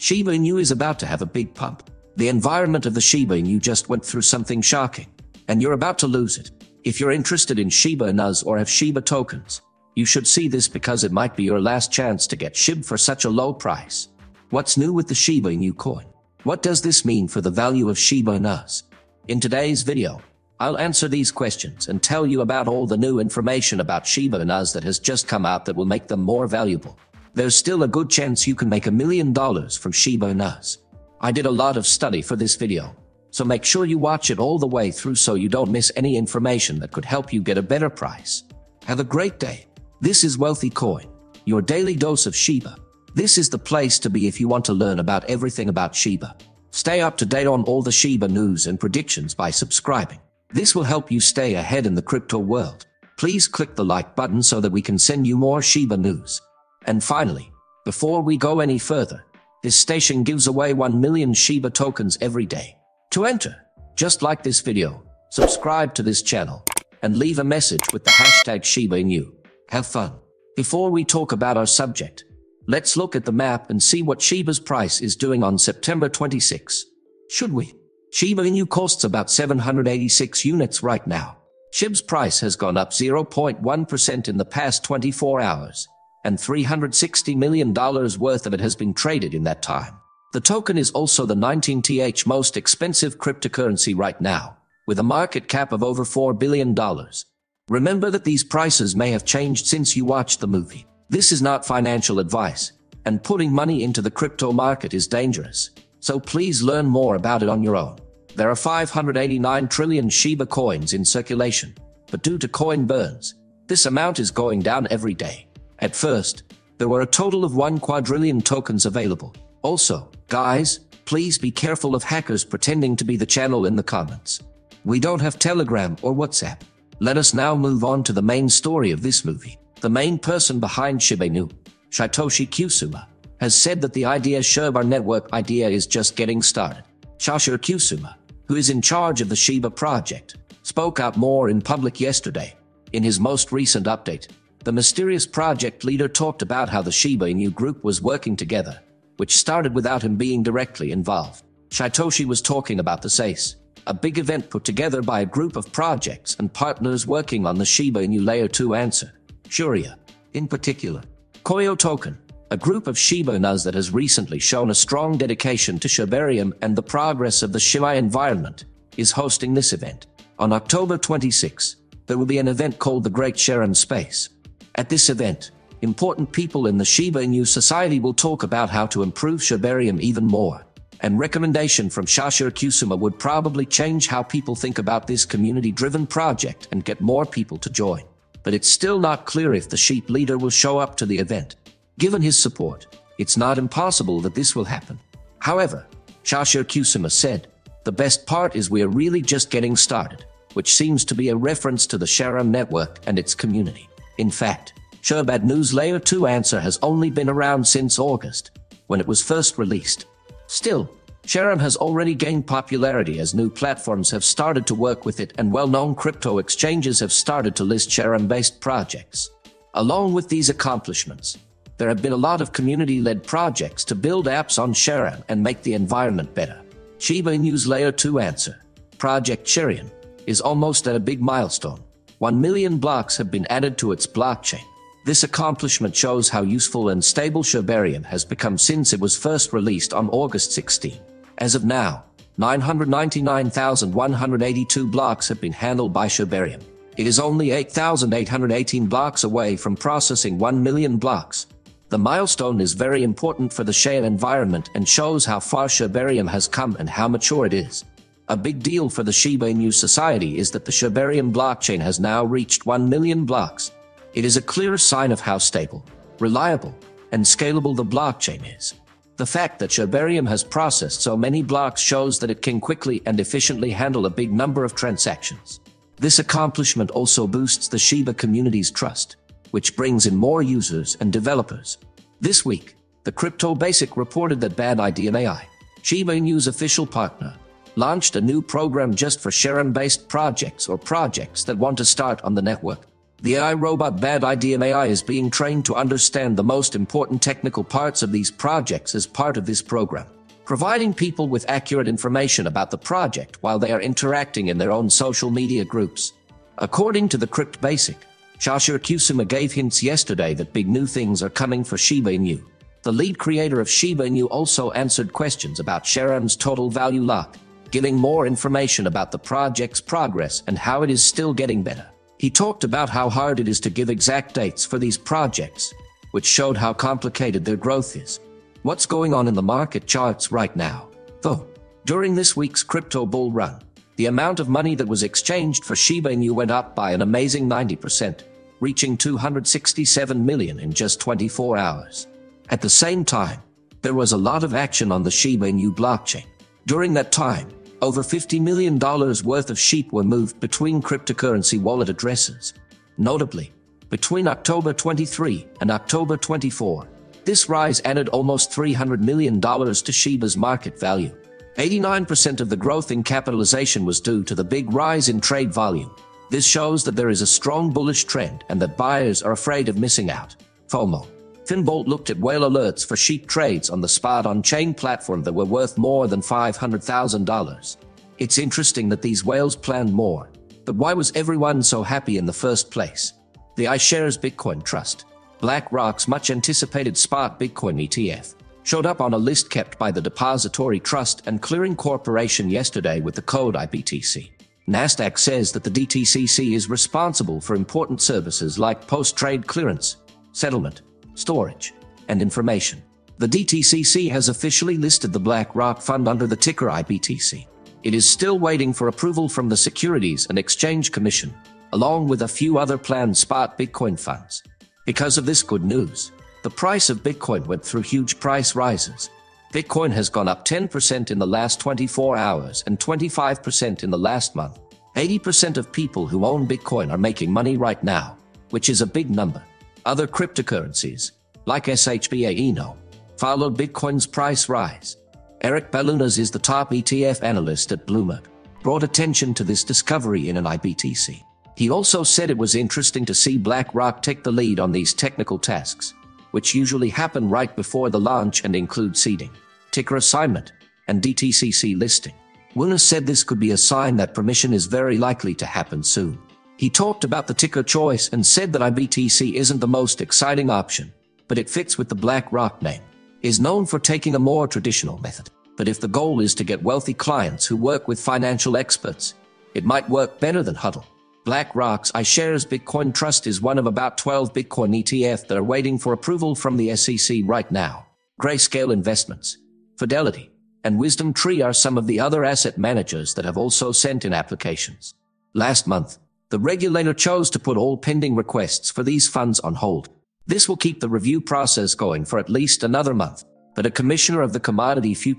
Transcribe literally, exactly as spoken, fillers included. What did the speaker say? Shiba Inu is about to have a big pump. The environment of the Shiba Inu just went through something shocking, and you're about to lose it. If you're interested in Shiba Inus or have Shiba tokens, you should see this because it might be your last chance to get S H I B for such a low price. What's new with the Shiba Inu coin? What does this mean for the value of Shiba Inus? In today's video, I'll answer these questions and tell you about all the new information about Shiba Inus that has just come out that will make them more valuable. There's still a good chance you can make a million dollars from Shiba Inus. I did a lot of study for this video, so make sure you watch it all the way through so you don't miss any information that could help you get a better price. Have a great day. This is Wealthy Coin, your daily dose of Shiba. This is the place to be if you want to learn about everything about Shiba. Stay up to date on all the Shiba news and predictions by subscribing. This will help you stay ahead in the crypto world. Please click the like button so that we can send you more Shiba news. And finally, before we go any further, this station gives away one million Shiba tokens every day. To enter, just like this video, subscribe to this channel, and leave a message with the hashtag Shiba Inu. Have fun. Before we talk about our subject, let's look at the map and see what Shiba's price is doing on September twenty-sixth. Should we? Shiba Inu costs about seven hundred eighty-six units right now. S H I B's price has gone up zero point one percent in the past twenty-four hours. And three hundred sixty million dollars worth of it has been traded in that time. The token is also the nineteenth most expensive cryptocurrency right now, with a market cap of over four billion dollars. Remember that these prices may have changed since you watched the movie. This is not financial advice, and putting money into the crypto market is dangerous, so please learn more about it on your own. There are five hundred eighty-nine trillion Shiba coins in circulation, but due to coin burns, this amount is going down every day. At first, there were a total of one quadrillion tokens available. Also, guys, please be careful of hackers pretending to be the channel in the comments. We don't have Telegram or WhatsApp. Let us now move on to the main story of this movie. The main person behind Shiba Inu, Shytoshi Kusama, has said that the idea Sherbar Network idea is just getting started. Shytoshi Kusama, who is in charge of the Shiba project, spoke out more in public yesterday. In his most recent update, the mysterious project leader talked about how the Shiba Inu group was working together, which started without him being directly involved. Shytoshi was talking about the SACE, a big event put together by a group of projects and partners working on the Shiba Inu Layer two answer, Shurya, in particular. Koyo Token, a group of Shiba Inus that has recently shown a strong dedication to Shibarium and the progress of the Shibai environment, is hosting this event. On October twenty-sixth, there will be an event called the Great Sharon Space. At this event, important people in the Shiba Inu society will talk about how to improve Shibarium even more. And recommendation from Shytoshi Kusama would probably change how people think about this community-driven project and get more people to join. But it's still not clear if the S H I B leader will show up to the event. Given his support, it's not impossible that this will happen. However, Shytoshi Kusama said, "The best part is we are really just getting started," which seems to be a reference to the Sharam Network and its community. In fact, Sherbad News Layer two answer has only been around since August, when it was first released. Still, Sharam has already gained popularity as new platforms have started to work with it and well-known crypto exchanges have started to list Sharam-based projects. Along with these accomplishments, there have been a lot of community-led projects to build apps on Sharam and make the environment better. Shiba Inu's Layer two answer, Project Sheria, is almost at a big milestone. one million blocks have been added to its blockchain. This accomplishment shows how useful and stable Shibarium has become since it was first released on August sixteenth. As of now, nine hundred ninety-nine thousand one hundred eighty-two blocks have been handled by Shibarium. It is only eight thousand eight hundred eighteen blocks away from processing one million blocks. The milestone is very important for the Shia environment and shows how far Shibarium has come and how mature it is. A big deal for the Shiba Inu society is that the Shibarium blockchain has now reached one million blocks. It is a clear sign of how stable, reliable, and scalable the blockchain is. The fact that Shibarium has processed so many blocks shows that it can quickly and efficiently handle a big number of transactions. This accomplishment also boosts the Shiba community's trust, which brings in more users and developers. This week, the Crypto Basic reported that Bad Idea A I, Shiba Inu's official partner, launched a new program just for Sharon-based projects or projects that want to start on the network. The A I robot Bad Idea A I is being trained to understand the most important technical parts of these projects as part of this program, providing people with accurate information about the project while they are interacting in their own social media groups. According to the Crypt Basic, Shytoshi Kusama gave hints yesterday that big new things are coming for Shiba Inu. The lead creator of Shiba Inu also answered questions about Sharam's total value lock, giving more information about the project's progress and how it is still getting better. He talked about how hard it is to give exact dates for these projects, which showed how complicated their growth is. What's going on in the market charts right now, though? During this week's crypto bull run, the amount of money that was exchanged for Shiba Inu went up by an amazing ninety percent, reaching two hundred sixty-seven million in just twenty-four hours. At the same time, there was a lot of action on the Shiba Inu blockchain. During that time, over fifty million dollars worth of S H I B were moved between cryptocurrency wallet addresses. Notably, between October twenty-third and October twenty-fourth, this rise added almost three hundred million dollars to Shiba's market value. eighty-nine percent of the growth in capitalization was due to the big rise in trade volume. This shows that there is a strong bullish trend and that buyers are afraid of missing out. FOMO. Finbolt looked at whale alerts for S H I B trades on the spot on-chain platform that were worth more than five hundred thousand dollars. It's interesting that these whales planned more, but why was everyone so happy in the first place? The iShares Bitcoin Trust, BlackRock's much-anticipated spot Bitcoin E T F, showed up on a list kept by the Depository Trust and Clearing Corporation yesterday with the code I P T C. NASDAQ says that the D T C C is responsible for important services like post-trade clearance, settlement, storage, and information. The D T C C has officially listed the BlackRock fund under the ticker I B T C. It is still waiting for approval from the Securities and Exchange Commission, along with a few other planned spot Bitcoin funds. Because of this good news, the price of Bitcoin went through huge price rises. Bitcoin has gone up ten percent in the last twenty-four hours and twenty-five percent in the last month. eighty percent of people who own Bitcoin are making money right now, which is a big number. Other cryptocurrencies, like Shiba Inu, followed Bitcoin's price rise. Eric Balunas is the top E T F analyst at Bloomberg, brought attention to this discovery in an I B T C. He also said it was interesting to see BlackRock take the lead on these technical tasks, which usually happen right before the launch and include seeding, ticker assignment, and D T C C listing. Wilner said this could be a sign that permission is very likely to happen soon. He talked about the ticker choice and said that I B T C isn't the most exciting option, but it fits with the BlackRock name. Is known for taking a more traditional method, but if the goal is to get wealthy clients who work with financial experts, it might work better than HODL. BlackRock's iShares Bitcoin Trust is one of about twelve Bitcoin E T F that are waiting for approval from the S E C right now. Grayscale Investments, Fidelity, and Wisdom Tree are some of the other asset managers that have also sent in applications. Last month, the regulator chose to put all pending requests for these funds on hold. This will keep the review process going for at least another month, but a commissioner of the Commodity Futures